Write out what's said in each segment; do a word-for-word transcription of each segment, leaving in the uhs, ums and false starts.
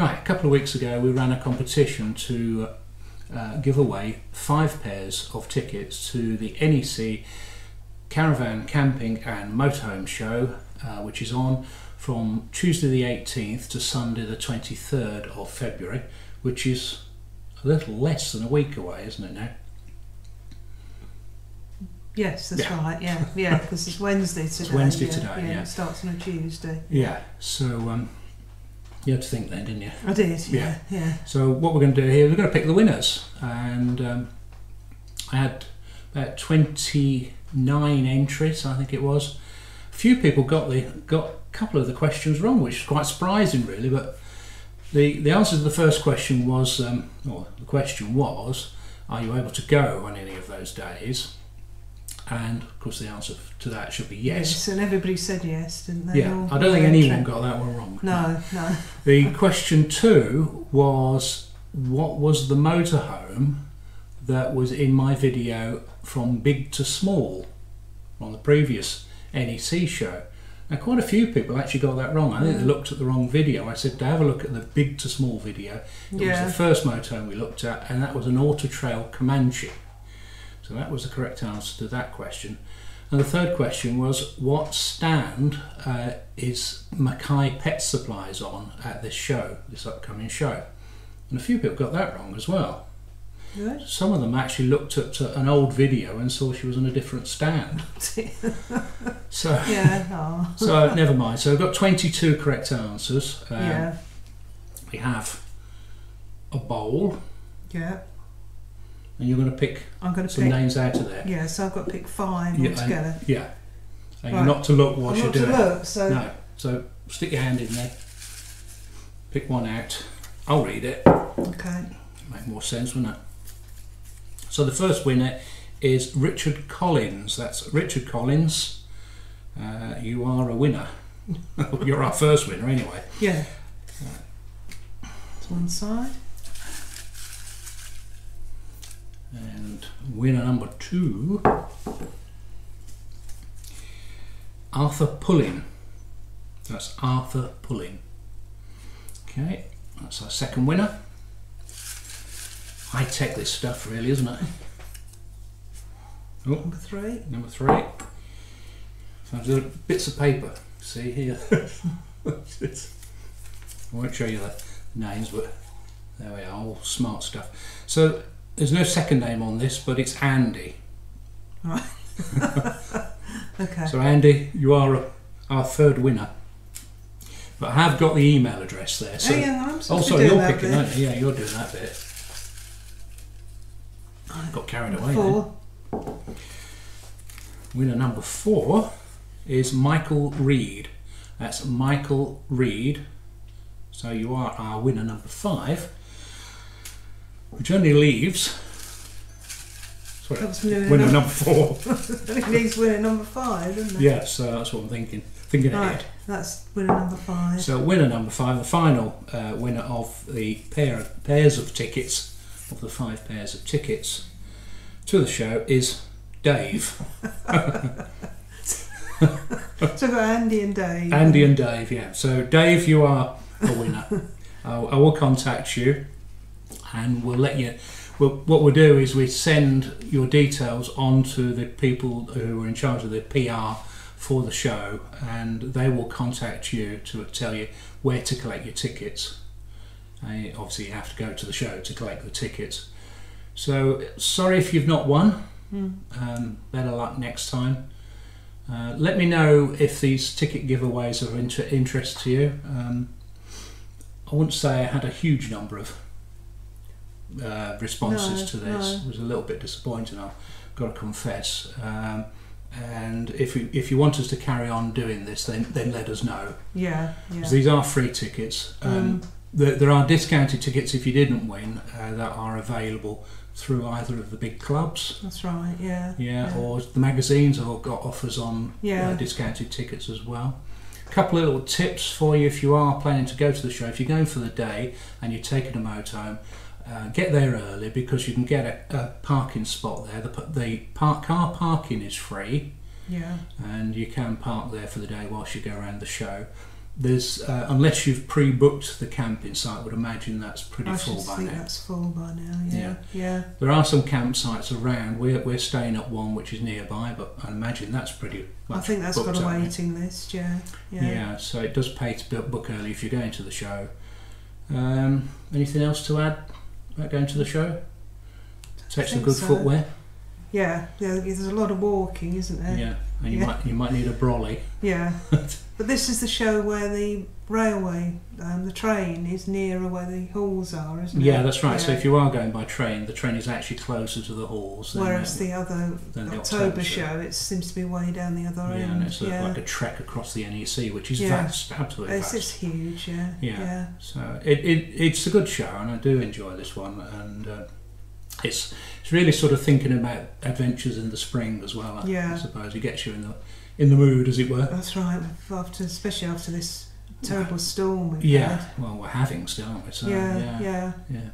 Right, a couple of weeks ago we ran a competition to uh, give away five pairs of tickets to the N E C Caravan, Camping and Motorhome Show, uh, which is on from Tuesday the eighteenth to Sunday the twenty-third of February, which is a little less than a week away, isn't it now? Yes, that's yeah. right, yeah, yeah, because it's Wednesday today. It's Wednesday yeah, today, yeah. yeah. It starts on a Tuesday. Yeah, so... Um, You had to think then, didn't you? I did, yeah. yeah. yeah. So what we're going to do here, we're going to pick the winners. And um, I had about twenty-nine entries, I think it was. A few people got the got a couple of the questions wrong, which is quite surprising, really. But the, the answer to the first question was, um, or the question was, are you able to go on any of those days? And of course the answer to that should be yes. Yes, and everybody said yes, didn't they? Yeah, I don't think anyone got that one wrong. No, no. no. The question two was, what was the motorhome that was in my video from Big to Small on the previous N E C show? Now quite a few people actually got that wrong. I think yeah. they looked at the wrong video. I said to have a look at the Big to Small video. It yeah. was the first motorhome we looked at, and that was an Auto Trail Comanche. So that was the correct answer to that question. And the third question was, what stand uh, is Makai Pet Supplies on at this show, this upcoming show? And a few people got that wrong as well. Good. Some of them actually looked at an old video and saw she was on a different stand. so, yeah, oh. so never mind. So we've got twenty-two correct answers. Um, yeah. We have a bowl. Yeah. And you're going to pick I'm going to some pick, names out of there. Yeah, so I've got to pick five yeah, altogether. And, yeah. And right. you're not to look while you're doing it. Not to look, so... No. So stick your hand in there. Pick one out. I'll read it. Okay. Make more sense, wouldn't it? So the first winner is Richard Collins. That's Richard Collins. Uh, you are a winner. You're our first winner, anyway. Yeah. Right. It's one side. And winner number two, Arthur Pullin. That's Arthur Pullin. Okay, that's our second winner. High tech this stuff, really, isn't it? Oh, number three. Number three. So there's bits of paper. See here. I won't show you the names, but there we are. All smart stuff. So. There's no second name on this, but it's Andy. Right. Okay. So Andy, you are a, our third winner. But I have got the email address there. So oh, yeah, I'm supposed to do that bit. Oh, sorry, you're picking, aren't you? Yeah, you're doing that bit. I got carried away Four. Then. Winner number four is Michael Reed. That's Michael Reed. So you are our winner number five. Which only leaves. Sorry, winner, winner number four. It leaves winner number five, doesn't it? Yeah, so that's what I'm thinking. Thinking right, ahead. That's winner number five. So winner number five, the final uh, winner of the pair of, pairs of tickets, of the five pairs of tickets to the show, is Dave. So we've got Andy and Dave. Andy and Dave, yeah. So Dave, you are a winner. I'll, I will contact you. And we'll let you. We'll, what we'll do is we send your details on to the people who are in charge of the P R for the show, and they will contact you to tell you where to collect your tickets. And obviously, you have to go to the show to collect the tickets. So sorry if you've not won. Mm. Um, better luck next time. Uh, let me know if these ticket giveaways are of inter interest to you. Um, I wouldn't say I had a huge number of. Uh, responses no, to this no. It was a little bit disappointing, I've got to confess, um, and if you if you want us to carry on doing this, then then let us know. Yeah, yeah. These are free tickets. Um, mm. there, there are discounted tickets if you didn't win uh, that are available through either of the big clubs. That's right. Yeah. Yeah, yeah. Or the magazines have all got offers on yeah. uh, discounted tickets as well. Couple of little tips for you if you are planning to go to the show. If you're going for the day and you're taking a motorhome. Uh, get there early because you can get a, a parking spot there. The, the park, car parking is free, yeah, and you can park there for the day whilst you go around the show. There's uh, unless you've pre-booked the camping site, I would imagine that's pretty I full by now. I think that's full by now. Yeah. yeah, yeah. There are some campsites around. We're we're staying at one which is nearby, but I imagine that's pretty. Much I think that's booked, got a waiting list. Yeah, yeah. Yeah. So it does pay to book early if you're going to the show. Um, anything else to add about going to the show? Take some good so. footwear. Yeah, yeah, there's a lot of walking, isn't there? Yeah, and you yeah. might you might need a brolly. Yeah, but this is the show where the railway, um, the train is nearer where the halls are, isn't it? Yeah, that's right. Yeah. So if you are going by train, the train is actually closer to the halls. Than Whereas the, the other the October, October show, it seems to be way down the other yeah, end. Yeah, and it's yeah. like a trek across the N E C, which is yeah. vast, absolutely it's, vast. It's huge. Yeah. Yeah. yeah. So it, it it's a good show, and I do enjoy this one, and. Uh, It's it's really sort of thinking about adventures in the spring as well. I, yeah. I suppose it gets you in the in the mood, as it were. That's right. After especially after this terrible storm we've yeah. had. Well, we're having still, aren't we? So, yeah, yeah, yeah, yeah.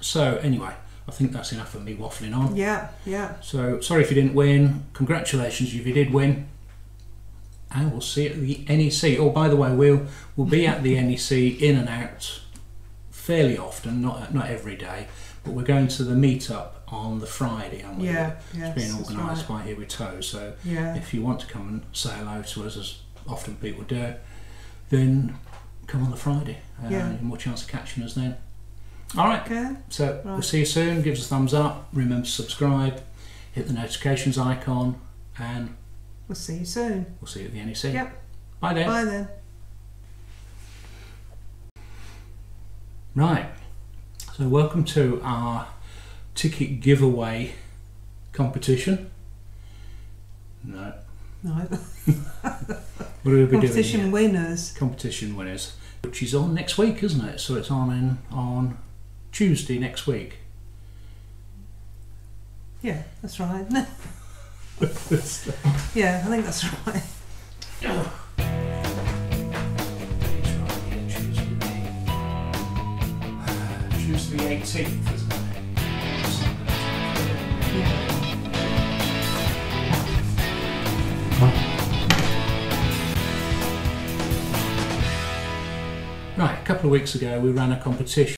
So anyway, I think that's enough of me waffling on. Yeah, yeah. So sorry if you didn't win. Congratulations if you did win. And we'll see you at the N E C. Oh, by the way, we'll we'll be at the N E C in and out fairly often. Not not every day. But we're going to the meetup on the Friday, and yeah, yes, it's being organised right. by Hibito. So yeah. if you want to come and say hello to us, as often people do, then come on the Friday. Uh, yeah. You've more chance of catching us then. All right. Okay. So right. we'll see you soon. Give us a thumbs up. Remember to subscribe. Hit the notifications icon, and we'll see you soon. We'll see you at the N E C. Yep. Bye then. Bye then. Right. So welcome to our ticket giveaway competition. No. No. What will we be competition doing? Competition winners. Competition winners, which is on next week, isn't it? So it's on in, on Tuesday next week. Yeah, that's right. Yeah, I think that's right. The eighteenth, isn't it? Right, a couple of weeks ago we ran a competition.